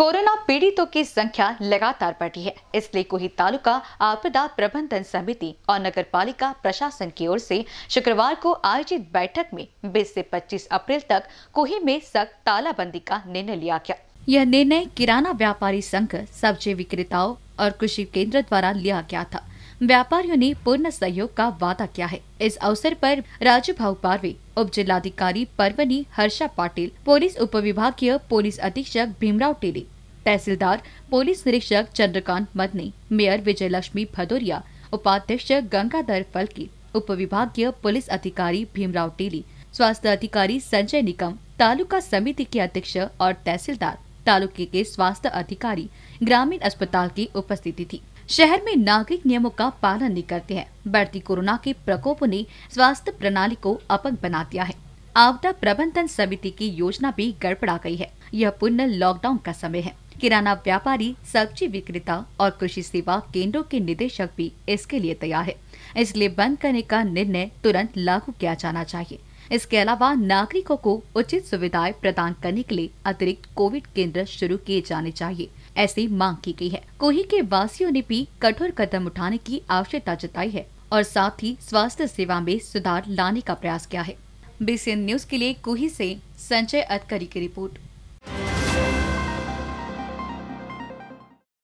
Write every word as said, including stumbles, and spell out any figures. Corona पीड़ितों की संख्या लगातार बढ़ी है, इसलिए कुही तालुका आपदा प्रबंधन समिति और नगर पालिका प्रशासन की ओर से शुक्रवार को आयोजित बैठक में बीस से पच्चीस अप्रैल तक कुही में सख्त तालाबंदी का निर्णय लिया गया। यह निर्णय किराना व्यापारी संघ, सब्जी विक्रेताओं और कृषि केंद्र द्वारा लिया गया था। व्यापारियों ने पूर्ण सहयोग का वादा किया है। इस अवसर पर राज्य भाऊ पारवे, उप जिलाधिकारी परवनी हर्षा पाटिल, पुलिस उप विभागीय पुलिस अधीक्षक भीमराव टेली, तहसीलदार पुलिस निरीक्षक चंद्रकांत मदनी, मेयर विजयलक्ष्मी लक्ष्मी भदौरिया, उपाध्यक्ष गंगाधर फलकी, उप विभागीय पुलिस अधिकारी भीमराव टेली, स्वास्थ्य अधिकारी संजय निकम, तालुका समिति के अध्यक्ष और तहसीलदार, तालुके के स्वास्थ्य अधिकारी, ग्रामीण अस्पताल की उपस्थिति थी। शहर में नागरिक नियमों का पालन नहीं करते हैं। बढ़ती कोरोना के प्रकोप ने स्वास्थ्य प्रणाली को अपंग बना दिया है। आपदा प्रबंधन समिति की योजना भी गड़बड़ा गई है। यह पुनः लॉकडाउन का समय है। किराना व्यापारी, सब्जी विक्रेता और कृषि सेवा केंद्रों के निदेशक भी इसके लिए तैयार है, इसलिए बंद करने का निर्णय तुरंत लागू किया जाना चाहिए। इसके अलावा नागरिकों को उचित सुविधाएं प्रदान करने के लिए अतिरिक्त कोविड केंद्र शुरू किए जाने चाहिए, ऐसी मांग की गई है। कोही के वासियों ने भी कठोर कदम उठाने की आवश्यकता जताई है और साथ ही स्वास्थ्य सेवा में सुधार लाने का प्रयास किया है। I N B C N news के लिए कोही से संजय अधिकारी की रिपोर्ट।